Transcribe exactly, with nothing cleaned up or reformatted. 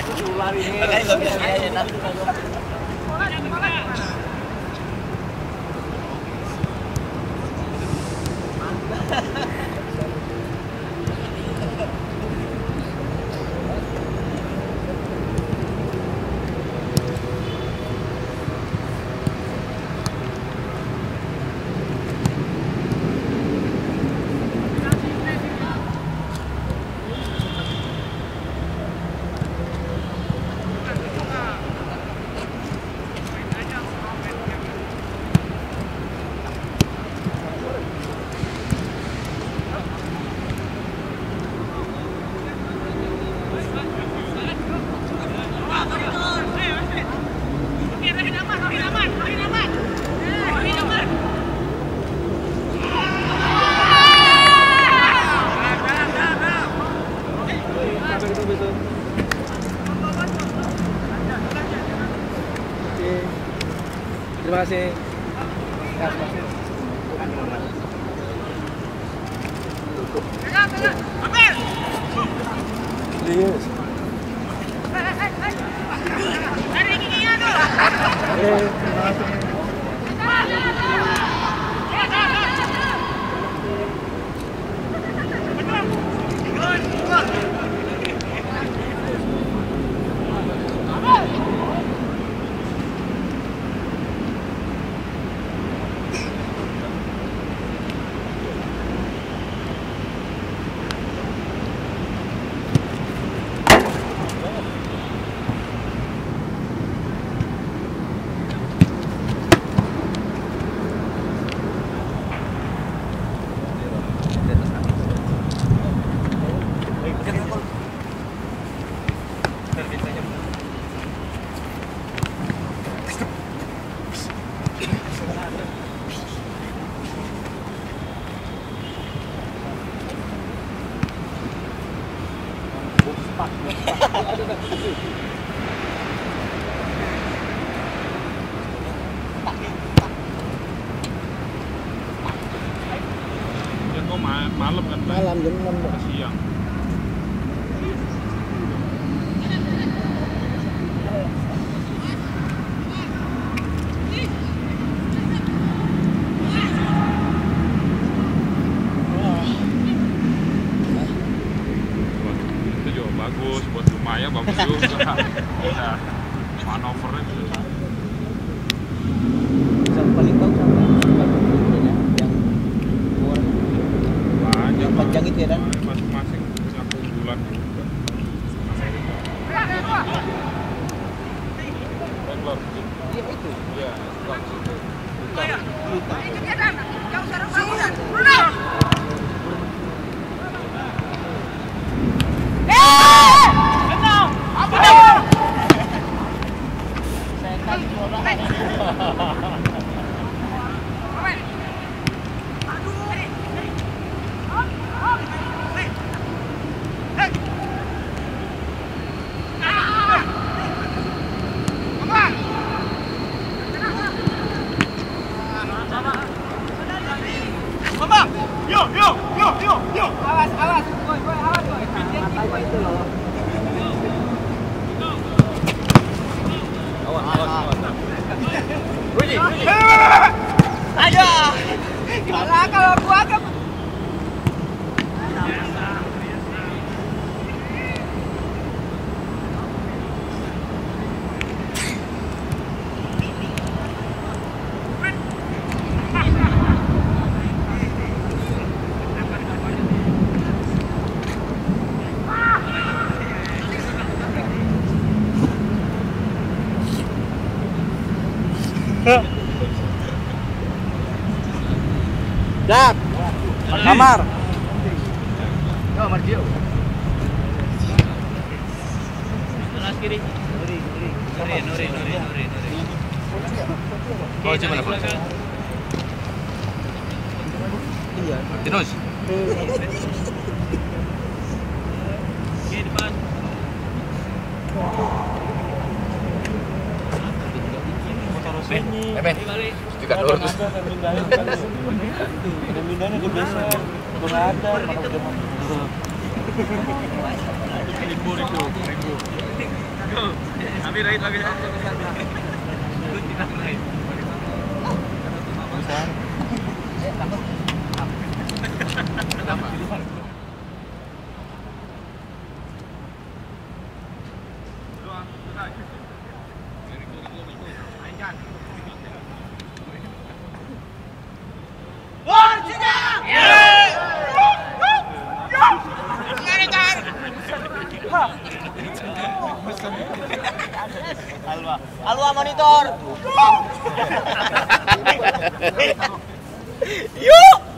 Makanya nggak bisa ya nanti kalau terima kasih. Malam kan malam jam enam siang. Wah, itu juga bagus buat rumahnya, bagus juga. Udah manuvernya juga. Paling panjang itu ya kan? Masing-masing punya keunggulan juga. Iya itu. Iya, Jak, kamar. Yo, Marjio. Sebelah kiri. Nuri, Nuri, Nuri, Nuri, Nuri, Nuri. Oh, coba lah. Iya. Terus. Oke, depan. Ben, Ben, juga lurus. Pindahnya ke desa, nggak ada. Libur itu, libur. अभी right अभी right Alwa, Alwa monitor. Yuk.